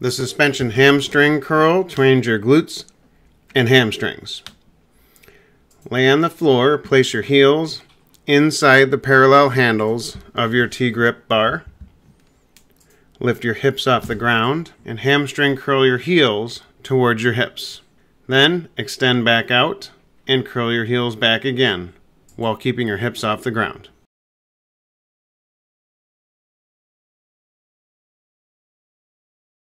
the suspension hamstring curl to engage your glutes and hamstrings. Lay on the floor, place your heels inside the parallel handles of your T-grip bar. Lift your hips off the ground and hamstring curl your heels towards your hips. Then extend back out and curl your heels back again while keeping your hips off the ground.